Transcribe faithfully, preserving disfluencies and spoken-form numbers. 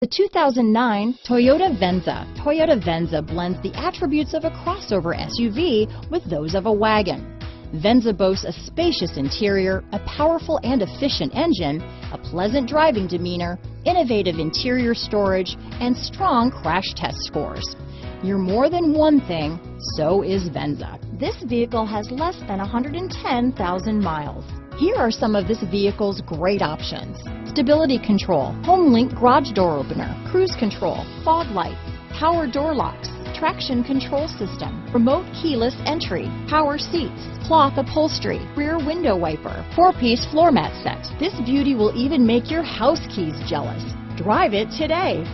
The two thousand nine Toyota Venza. Toyota Venza blends the attributes of a crossover S U V with those of a wagon. Venza boasts a spacious interior, a powerful and efficient engine, a pleasant driving demeanor, innovative interior storage, and strong crash test scores. You're more than one thing, so is Venza. This vehicle has less than one hundred ten thousand miles. Here are some of this vehicle's great options: stability control, home link garage door opener, cruise control, fog lights, power door locks, traction control system, remote keyless entry, power seats, cloth upholstery, rear window wiper, four-piece floor mat set. This beauty will even make your house keys jealous. Drive it today.